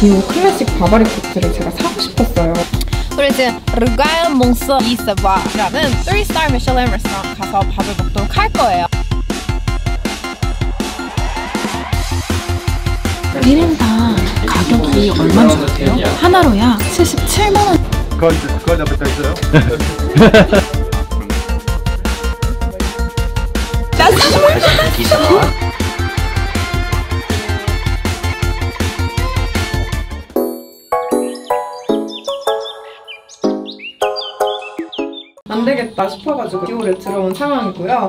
디오 클래식 바바리 코트를 제가 사고 싶었어요. 그리고 이제 르가일 몽츠리 사바이라는 3스타 미슐랭 레스토랑 가서 밥을 먹도록 할 거예요. 1인당 가격이 얼마인지 아세요? 하나로야 77만 원. 거의 다 뱉어있어요? 안 되겠다 싶어가지고 디올에 들어온 상황이고요.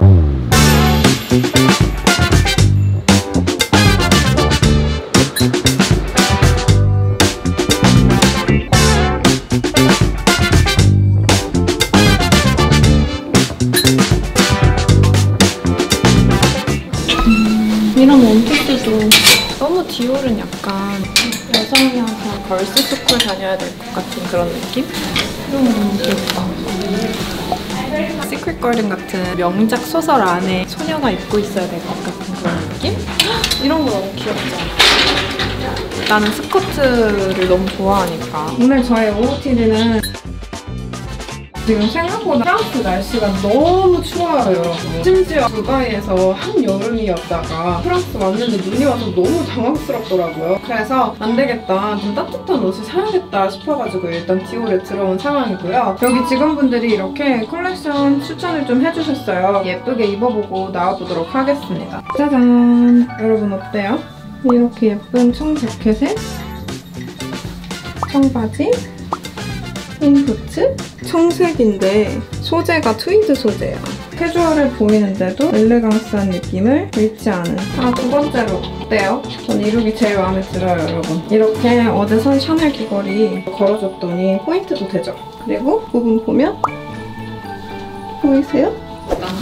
이런 원피스도 너무 디올은 약간 여성이 항상 걸스 스쿨 다녀야 될 것 같은 그런 느낌? 이런 거 너무 귀엽다. 시크릿 가든 같은 명작 소설 안에 소녀가 입고 있어야 될 것 같은 그런 느낌? 이런 거 너무 귀엽죠? 나는 스커트를 너무 좋아하니까. 오늘 저의 OOTD는 지금 생각보다 프랑스 날씨가 너무 추워요, 여러분. 심지어 두바이에서 한여름이었다가 프랑스 왔는데 눈이 와서 너무 당황스럽더라고요. 그래서 안 되겠다, 좀 따뜻한 옷을 사야겠다 싶어가지고 일단 디올에 들어온 상황이고요. 여기 직원분들이 이렇게 컬렉션 추천을 좀 해주셨어요. 예쁘게 입어보고 나와보도록 하겠습니다. 짜잔! 여러분 어때요? 이렇게 예쁜 청 재킷에 청바지, 흰 부츠? 청색인데 소재가 트위드 소재야. 캐주얼해 보이는데도 엘레강스한 느낌을 잃지 않은. 아, 두 번째로 어때요? 전 이 룩이 제일 마음에 들어요, 여러분. 이렇게 어제 산 샤넬 귀걸이 걸어줬더니 포인트도 되죠? 그리고 부분 보면 보이세요?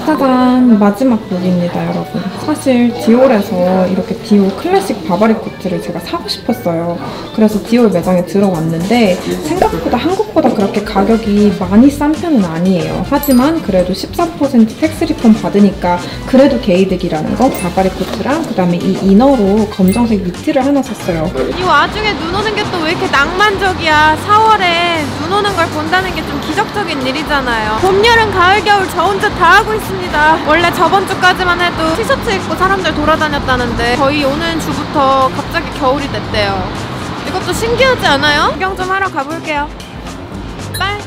짜잔! 마지막 룩입니다, 여러분. 사실 디올에서 이렇게 디올 클래식 바바리 코트를 제가 사고 싶었어요. 그래서 디올 매장에 들어왔는데 생각보다 한국보다 그렇게 가격이 많이 싼 편은 아니에요. 하지만 그래도 13% 텍스 리폼 받으니까 그래도 개이득이라는 거. 바바리 코트랑 그다음에 이 이너로 검정색 니트를 하나 샀어요. 이 와중에 눈 오는 게 또 왜 이렇게 낭만적이야. 4월에 눈 오는 걸 본다는 게 좀 기적적인 일이잖아요. 봄, 여름, 가을, 겨울 저 혼자 다 하고 있습니다. 원래 저번 주까지만 해도 티셔츠 입고 사람들 돌아다녔다는데 저희 오는 주부터 갑자기 겨울이 됐대요. 이것도 신기하지 않아요? 구경 좀 하러 가볼게요. 빨!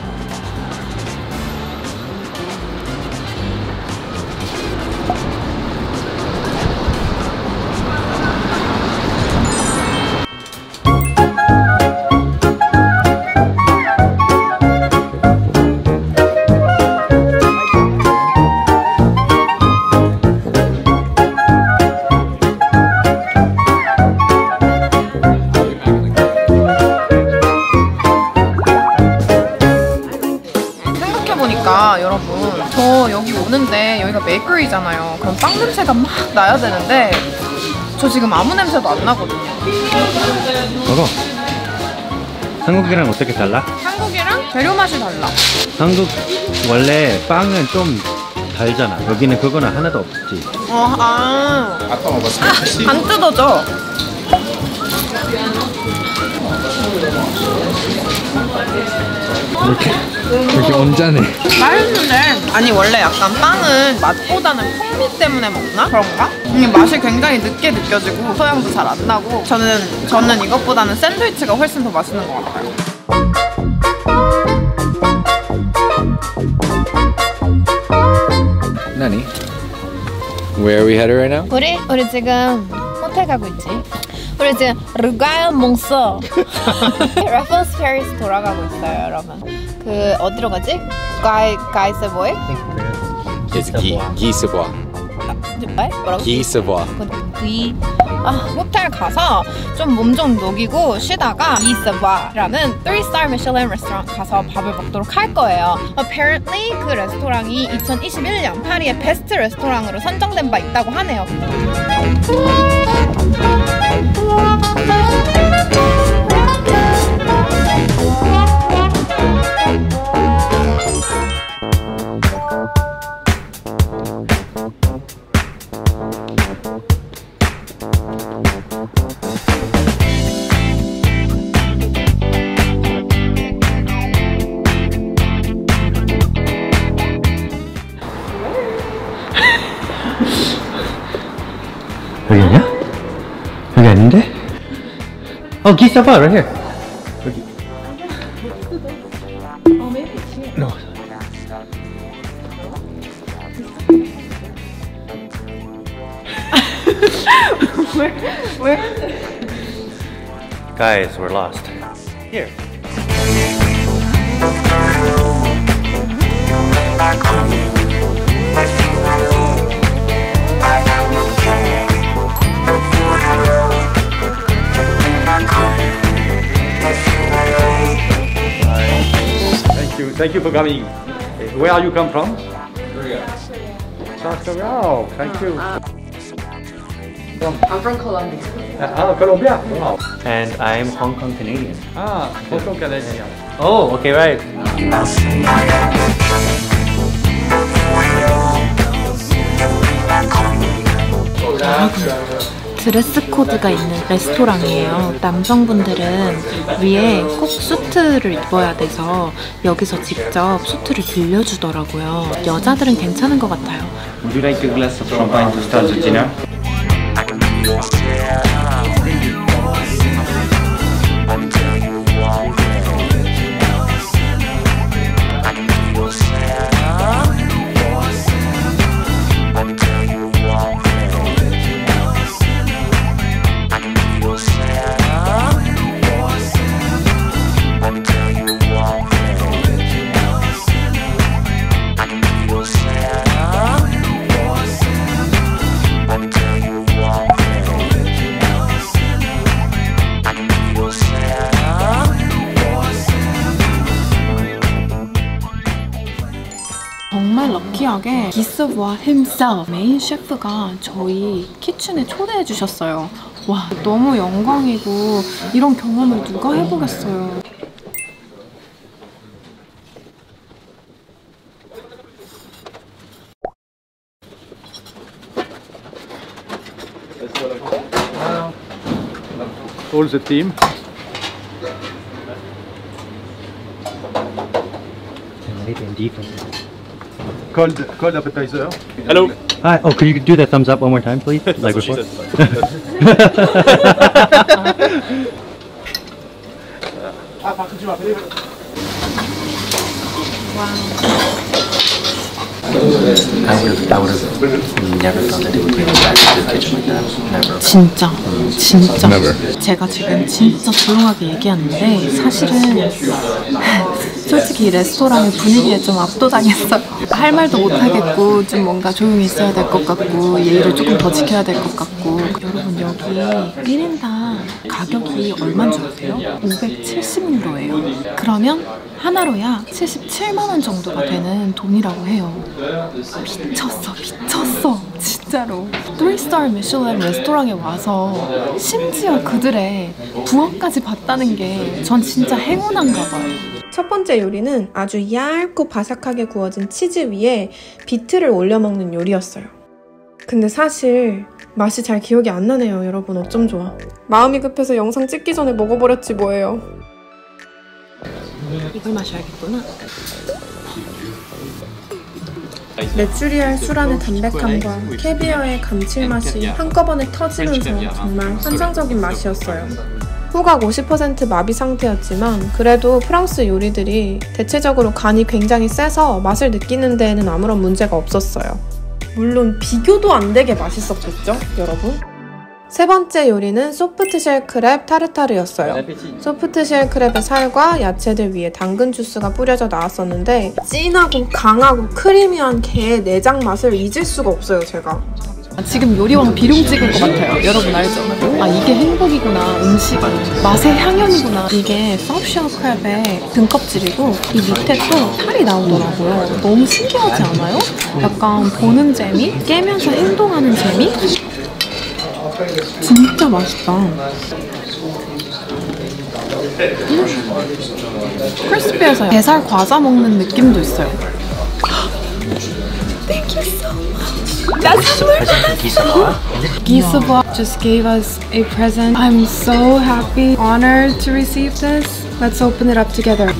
여러분, 저 여기 오는데 여기가 베이커리잖아요. 그럼 빵 냄새가 막 나야 되는데 저 지금 아무 냄새도 안 나거든요. 먹어. 한국이랑 어떻게 달라? 한국이랑 재료 맛이 달라. 한국 원래 빵은 좀 달잖아. 여기는 그거는 하나도 없지. 아까 먹었어. 안 뜯어져. 이렇게 언짢네. 맛있는데, 아니 원래 약간 빵은 맛보다는 풍미 때문에 먹나? 그런가? 맛이 굉장히 늦게 느껴지고 소향도 잘 안 나고 저는 이것보다는 샌드위치가 훨씬 더 맛있는 것 같아요. 나니? Where are we headed right now? 우리 지금 호텔 가고 있지. 우리 지금 르가일 몽츠 레퍼런스 페리스 돌아가고 있어요, 여러분. 그 어디로 가지? Guy Savoy? It's Guy Savoy. 뭐라고? Guy Savoy. 호텔 가서 좀 몸 좀 녹이고 쉬다가 Guy Savoy라는 3스타 미슐랭 레스토랑 가서 밥을 먹도록 할 거예요. Apparently 그 레스토랑이 2021년 파리의 베스트 레스토랑으로 선정된 바 있다고 하네요. Oh, Guy Savoy right here. Oh, maybe it's here. No. Where is it? Guys, we're lost. Here. Thank you for coming. Where are you come from? Korea. South Korea. Thank you. I'm from Colombia. Colombia? Wow. And I'm Hong Kong Canadian. Ah, Hong Kong Canadian. Oh, okay, right. 드레스 코드가 있는 레스토랑이에요. 남성분들은 위에 꼭 수트를 입어야 돼서 여기서 직접 수트를 빌려주더라고요. 여자들은 괜찮은 것 같아요. Would you like a glass of champagne to start the dinner? 정말 럭키하게 Guy Savoy himself, 메인 셰프가 저희 키친에 초대해 주셨어요. 와, 너무 영광이고 이런 경험을 누가 해보겠어요. All the team. Cold appetizer. Hello. Hi. Oh, could you do that thumbs up one more time, please? Like before. I would have never thought that it would be back to the kitchen like that. Never. 진짜. Never. 제가 지금 진짜 조용하게 얘기하는데 사실은. 솔직히 레스토랑의 분위기에 좀 압도당했어요. 할 말도 못하겠고 좀 뭔가 조용히 있어야 될 것 같고 예의를 조금 더 지켜야 될 것 같고. 여러분, 여기 1인당 가격이 얼마인 줄 아세요? 570유로예요. 그러면 하나로야 77만원 정도가 되는 돈이라고 해요. 미쳤어 진짜로. 3스타 미슐랭 레스토랑에 와서 심지어 그들의 부엌까지 봤다는 게 전 진짜 행운한가 봐요. 첫 번째 요리는 아주 얇고 바삭하게 구워진 치즈 위에 비트를 올려 먹는 요리였어요. 근데 사실 맛이 잘 기억이 안 나네요. 여러분, 어쩜 좋아. 마음이 급해서 영상 찍기 전에 먹어버렸지 뭐예요. 이걸 마셔야겠구나. 메추리알 수란의 담백함과 캐비어의 감칠맛이 한꺼번에 터지면서 정말 환상적인 맛이었어요. 후각 50% 마비 상태였지만 그래도 프랑스 요리들이 대체적으로 간이 굉장히 세서 맛을 느끼는 데에는 아무런 문제가 없었어요. 물론 비교도 안 되게 맛있었겠죠, 여러분? 세 번째 요리는 소프트쉘 크랩 타르타르였어요. 소프트쉘 크랩의 살과 야채들 위에 당근 주스가 뿌려져 나왔었는데 진하고 강하고 크리미한 게의 내장 맛을 잊을 수가 없어요, 제가. 지금 요리왕 비룡 찍을 것 같아요. 여러분 알죠? 아, 이게 행복이구나. 음식은 맛의 향연이구나. 이게 소프트쉘 크랩의 등껍질이고 이 밑에 또 살이 나오더라고요. 너무 신기하지 않아요? 약간 보는 재미? 깨면서 행동하는 재미? 진짜 맛있다. 크리스피해서 게살 과자 먹는 느낌도 있어요. Thank you so much. That's so much. Guy Savoy just gave us a present. I'm so happy, honored to receive this. Let's open it up together.